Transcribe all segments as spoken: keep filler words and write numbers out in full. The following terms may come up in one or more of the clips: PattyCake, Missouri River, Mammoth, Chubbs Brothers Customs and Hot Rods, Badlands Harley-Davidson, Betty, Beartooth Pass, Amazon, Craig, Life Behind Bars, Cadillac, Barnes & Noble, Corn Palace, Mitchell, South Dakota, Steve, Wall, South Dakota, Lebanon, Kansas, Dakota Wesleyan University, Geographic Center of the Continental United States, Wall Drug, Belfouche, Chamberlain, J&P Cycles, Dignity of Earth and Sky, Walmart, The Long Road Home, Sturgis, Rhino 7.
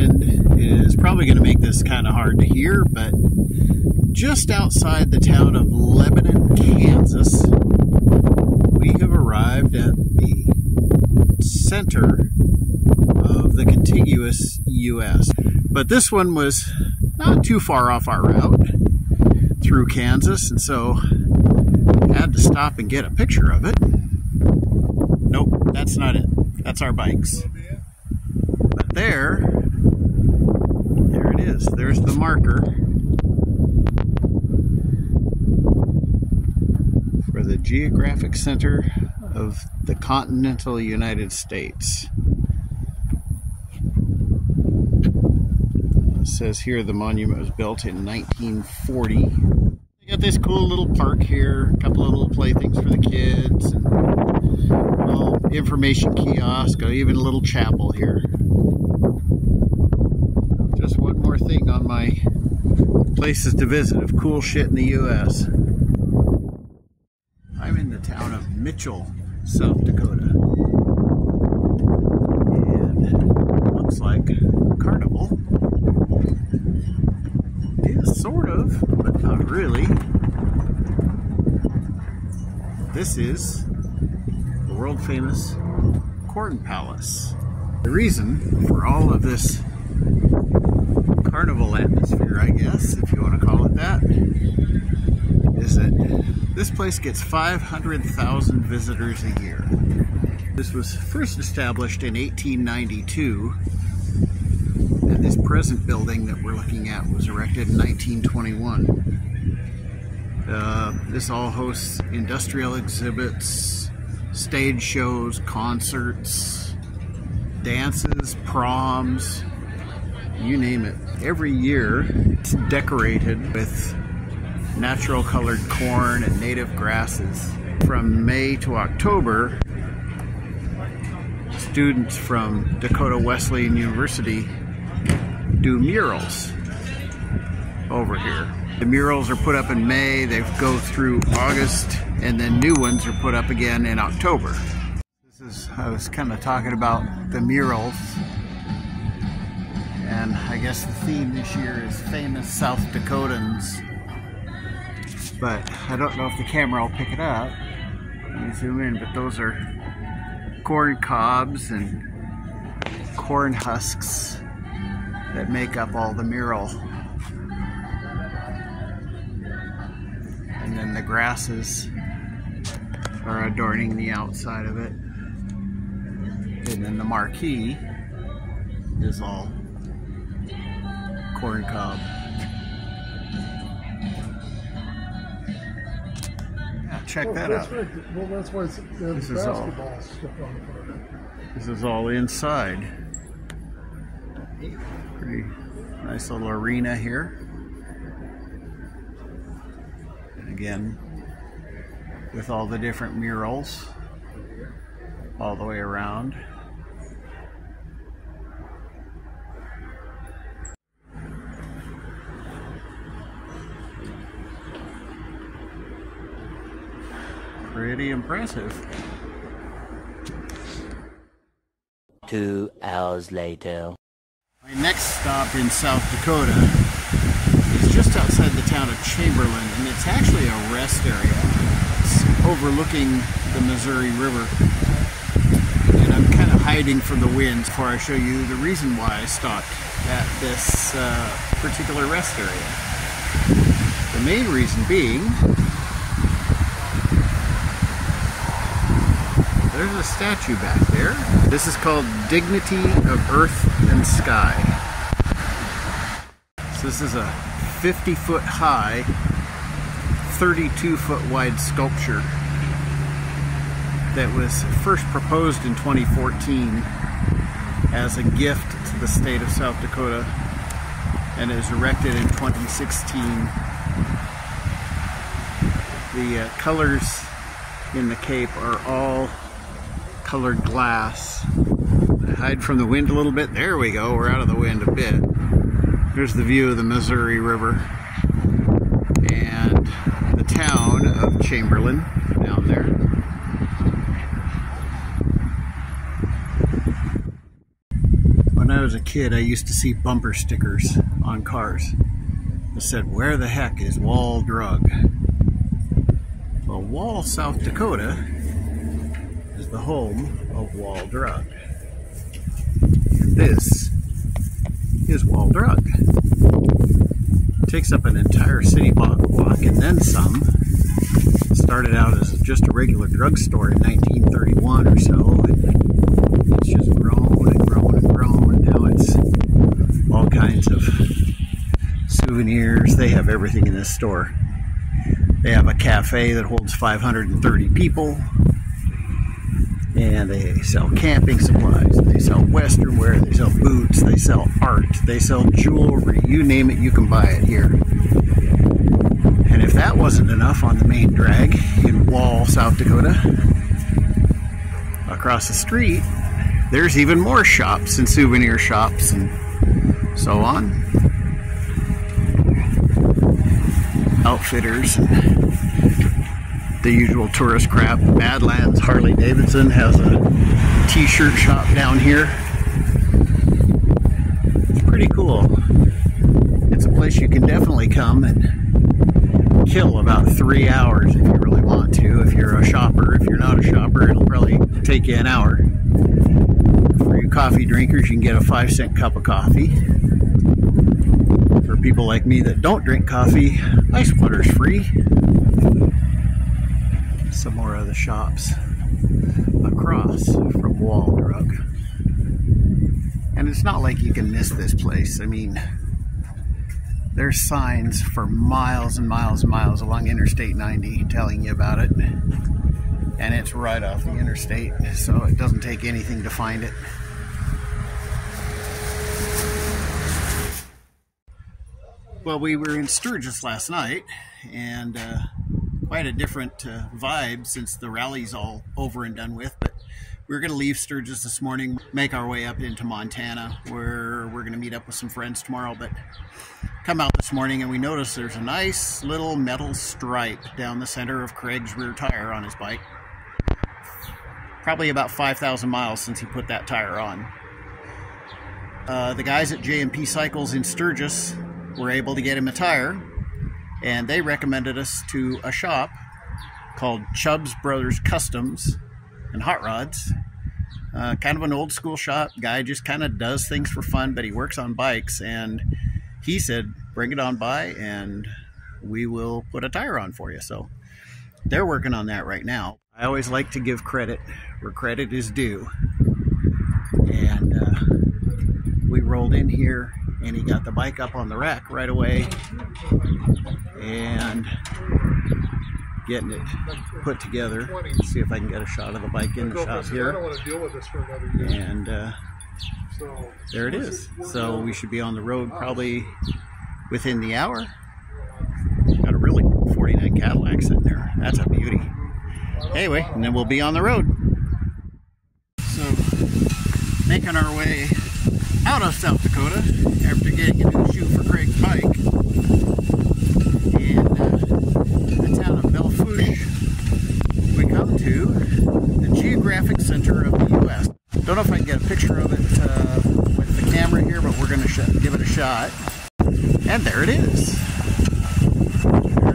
wind is probably going to make this kind of hard to hear, but just outside the town of Lebanon, Kansas, we have arrived at the center of the contiguous U S But this one was not too far off our route through Kansas, and so had to stop and get a picture of it. Nope, that's not it. That's our bikes. But there, there it is. There's the marker for the Geographic Center of the Continental United States. It says here the monument was built in nineteen forty. They got this cool little park here, a couple of little playthings for the kids, and a little information kiosk, or even a little chapel here. Just one more thing on my places to visit of cool shit in the U S I'm in the town of Mitchell, South Dakota. And it looks like a carnival. Sort of, but not really. This is the world-famous Corn Palace. The reason for all of this carnival atmosphere, I guess, if you want to call it that, is that this place gets five hundred thousand visitors a year. This was first established in eighteen ninety-two. And this present building that we're looking at was erected in nineteen twenty-one. Uh, this all hosts industrial exhibits, stage shows, concerts, dances, proms, you name it. Every year it's decorated with natural colored corn and native grasses. From May to October, students from Dakota Wesleyan University do murals over here. The murals are put up in May, they go through August, and then new ones are put up again in October. This is, I was kind of talking about the murals, and I guess the theme this year is famous South Dakotans, but I don't know if the camera will pick it up. Let me zoom in, but those are corn cobs and corn husks that make up all the mural. And then the grasses are adorning the outside of it. And then the marquee is all corn cob. Yeah, check well, that out. Right. Well, that's why it's, this is all, this is all inside. Pretty nice little arena here. And again, with all the different murals all the way around. Pretty impressive. Two hours later. My next stop in South Dakota is just outside the town of Chamberlain, and it's actually a rest area. It's overlooking the Missouri River, and I'm kind of hiding from the wind before I show you the reason why I stopped at this uh, particular rest area. The main reason being, there's a statue back there. This is called Dignity of Earth and Sky. So this is a fifty foot high, thirty-two foot wide sculpture that was first proposed in twenty fourteen as a gift to the state of South Dakota, and it was erected in twenty sixteen. The uh, colors in the cape are all colored glass. I hide from the wind a little bit. There we go, we're out of the wind a bit. Here's the view of the Missouri River and the town of Chamberlain down there. When I was was a kid, I used to see bumper stickers on cars that said, where the heck is Wall Drug? Well, Wall, South Dakota is the home of Wall Drug. And this is Wall Drug. It takes up an entire city block and then some. It started out as just a regular drugstore in nineteen thirty-one or so. And it's just grown and grown and grown, and now it's all kinds of souvenirs. They have everything in this store. They have a cafe that holds five hundred thirty people, and they sell camping supplies, they sell western wear, they sell boots, they sell art, they sell jewelry, you name it, you can buy it here. And if that wasn't enough, on the main drag in Wall, South Dakota, across the street, there's even more shops and souvenir shops and so on. Outfitters, the usual tourist crap. Badlands Harley-Davidson has a t-shirt shop down here. It's pretty cool. It's a place you can definitely come and kill about three hours if you really want to. If you're a shopper, if you're not a shopper, it'll probably take you an hour. For you coffee drinkers, you can get a five cent cup of coffee. For people like me that don't drink coffee, ice water's free. Some more of the shops across from Wall Drug. And it's not like you can miss this place. I mean, there's signs for miles and miles and miles along Interstate ninety telling you about it. And it's right off the interstate, so it doesn't take anything to find it. Well, we were in Sturgis last night, and uh, quite a different uh, vibe since the rally's all over and done with, but we're going to leave Sturgis this morning, make our way up into Montana, where we're going to meet up with some friends tomorrow. But come out this morning and we notice there's a nice little metal stripe down the center of Craig's rear tire on his bike. Probably about five thousand miles since he put that tire on. Uh, the guys at J and P Cycles in Sturgis were able to get him a tire, and they recommended us to a shop called Chubbs Brothers Customs and Hot Rods. Uh, kind of an old school shop. Guy just kind of does things for fun, but he works on bikes, and he said, bring it on by and we will put a tire on for you. So they're working on that right now. I always like to give credit where credit is due, and uh, we rolled in here and he got the bike up on the rack right away and getting it put together. Let's see if I can get a shot of the bike in the shop here. And uh, there it is. So we should be on the road probably within the hour. Got a really cool forty-nine Cadillac sitting there. That's a beauty. Anyway, and then we'll be on the road. So making our way out of South Dakota after getting a new shoe for Craig's bike. And uh, the town of Belfouche we come to, the Geographic Center of the U S Don't know if I can get a picture of it uh, with the camera here, but we're going to give it a shot. And there it is. There's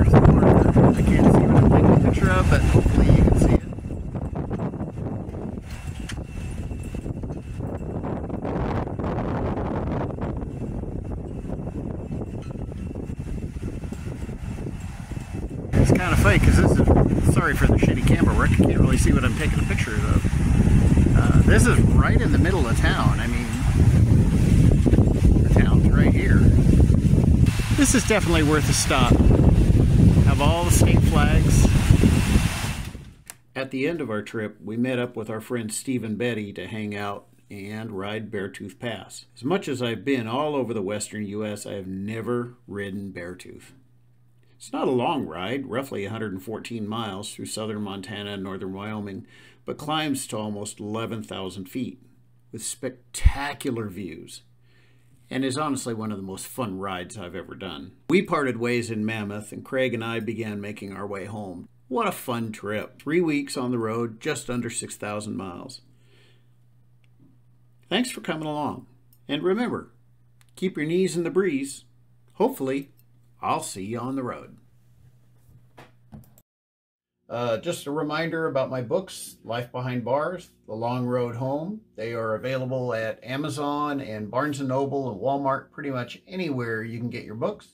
the Lord Country. I can't see what I'm taking a picture of, but hopefully you can see it. Kind of fake, because this is, sorry for the shitty camera work, you can't really see what I'm taking a picture of. Uh, this is right in the middle of town. I mean, the town's right here. This is definitely worth a stop. Have all the state flags. At the end of our trip, we met up with our friends Steve and Betty to hang out and ride Beartooth Pass. As much as I've been all over the western U S, I have never ridden Beartooth. It's not a long ride, roughly one hundred fourteen miles through southern Montana and northern Wyoming, but climbs to almost eleven thousand feet with spectacular views, and is honestly one of the most fun rides I've ever done. We parted ways in Mammoth, and Craig and I began making our way home. What a fun trip. Three weeks on the road, just under six thousand miles. Thanks for coming along. And remember, keep your knees in the breeze. Hopefully, I'll see you on the road. Uh, just a reminder about my books, Life Behind Bars, The Long Road Home. They are available at Amazon and Barnes and Noble and Walmart, pretty much anywhere you can get your books.